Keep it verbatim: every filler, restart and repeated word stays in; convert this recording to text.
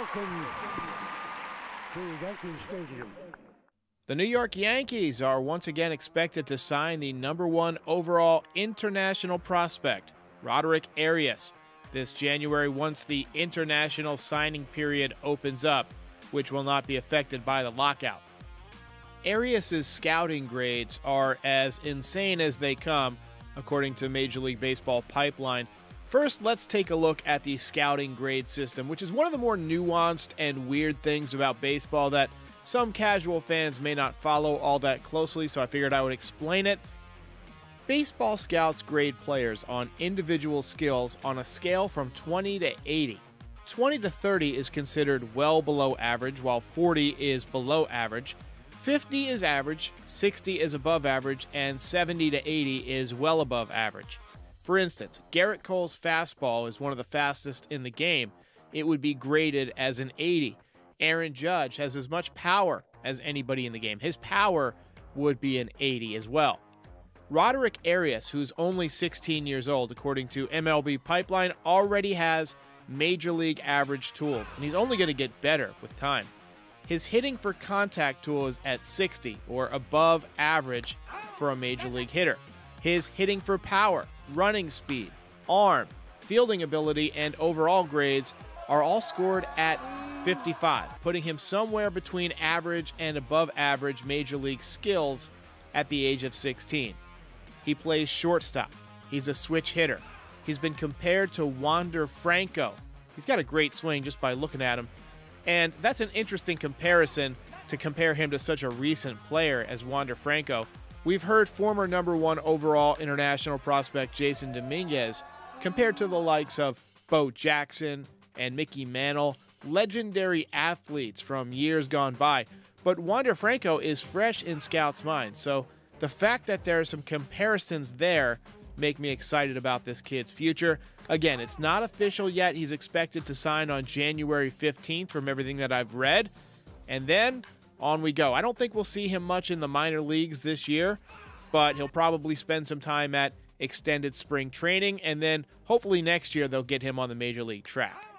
Welcome to Yankee Stadium. The New York Yankees are once again expected to sign the number one overall international prospect, Roderick Arias, this January once the international signing period opens up, which will not be affected by the lockout. Arias's scouting grades are as insane as they come, according to Major League Baseball Pipeline. First, let's take a look at the scouting grade system, which is one of the more nuanced and weird things about baseball that some casual fans may not follow all that closely, so I figured I would explain it. Baseball scouts grade players on individual skills on a scale from twenty to eighty. twenty to thirty is considered well below average, while forty is below average. fifty is average, sixty is above average, and seventy to eighty is well above average. For instance, Garrett Cole's fastball is one of the fastest in the game. It would be graded as an eighty. Aaron Judge has as much power as anybody in the game. His power would be an eighty as well. Roderick Arias, who's only sixteen years old, according to M L B Pipeline, already has major league average tools, and he's only going to get better with time. His hitting for contact tool is at sixty, or above average for a major league hitter. His hitting for power, running speed, arm, fielding ability, and overall grades are all scored at fifty-five, putting him somewhere between average and above average major league skills at the age of sixteen. He plays shortstop. He's a switch hitter. He's been compared to Wander Franco. He's got a great swing just by looking at him. And that's an interesting comparison, to compare him to such a recent player as Wander Franco. We've heard former number one overall international prospect Jason Dominguez compared to the likes of Bo Jackson and Mickey Mantle, legendary athletes from years gone by. But Wander Franco is fresh in scouts' minds, so the fact that there are some comparisons there make me excited about this kid's future. Again, it's not official yet. He's expected to sign on January fifteenth from everything that I've read. And then on we go. I don't think we'll see him much in the minor leagues this year, but he'll probably spend some time at extended spring training, and then hopefully next year they'll get him on the major league track.